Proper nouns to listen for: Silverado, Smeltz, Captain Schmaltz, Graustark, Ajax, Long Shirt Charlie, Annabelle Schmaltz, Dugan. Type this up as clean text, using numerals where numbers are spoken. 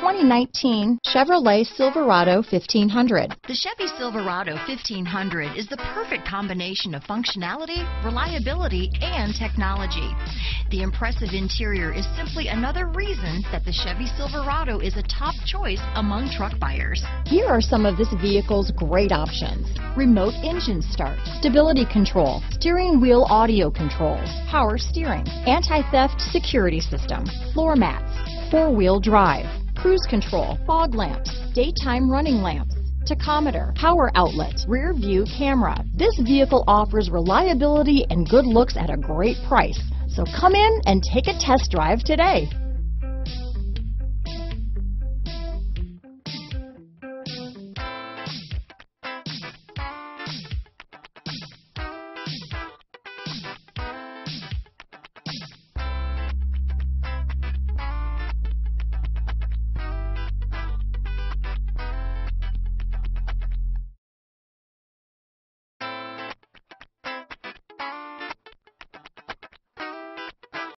2019 Chevrolet Silverado 1500. The Chevy Silverado 1500 is the perfect combination of functionality, reliability, and technology. The impressive interior is simply another reason that the Chevy Silverado is a top choice among truck buyers. Here are some of this vehicle's great options: remote engine start, stability control, steering wheel audio controls, power steering, anti-theft security system, floor mats, four-wheel drive, cruise control, fog lamps, daytime running lamps, tachometer, power outlet, rear view camera. This vehicle offers reliability and good looks at a great price. So come in and take a test drive today.